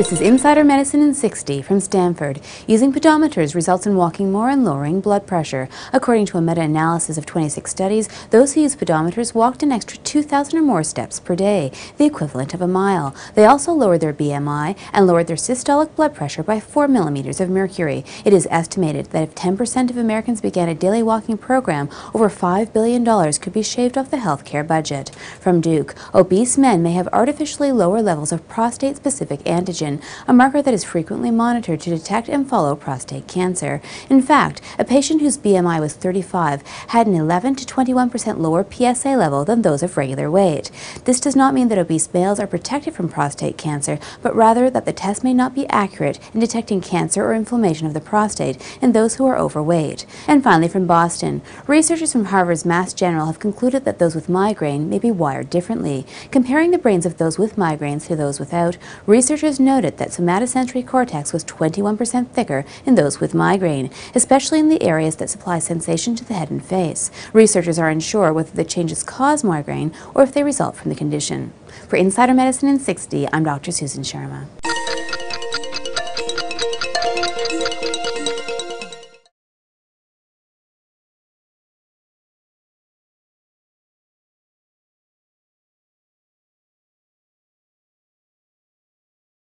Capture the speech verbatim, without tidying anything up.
This is Insider Medicine in sixty from Stanford. Using pedometers results in walking more and lowering blood pressure. According to a meta-analysis of twenty-six studies, those who use pedometers walked an extra two thousand or more steps per day, the equivalent of a mile. They also lowered their B M I and lowered their systolic blood pressure by four millimeters of mercury. It is estimated that if ten percent of Americans began a daily walking program, over five billion dollars could be shaved off the healthcare budget. From Duke, obese men may have artificially lower levels of prostate-specific antigen, a marker that is frequently monitored to detect and follow prostate cancer. In fact, a patient whose B M I was thirty-five had an eleven to twenty-one percent lower P S A level than those of regular weight. This does not mean that obese males are protected from prostate cancer, but rather that the test may not be accurate in detecting cancer or inflammation of the prostate in those who are overweight. And finally, from Boston, researchers from Harvard's Mass General have concluded that those with migraine may be wired differently. Comparing the brains of those with migraines to those without, researchers noted that somatosensory cortex was twenty-one percent thicker in those with migraine, especially in the areas that supply sensation to the head and face. Researchers are unsure whether the changes cause migraine or if they result from the condition. For Insider Medicine in sixty, I'm Doctor Susan Sharma.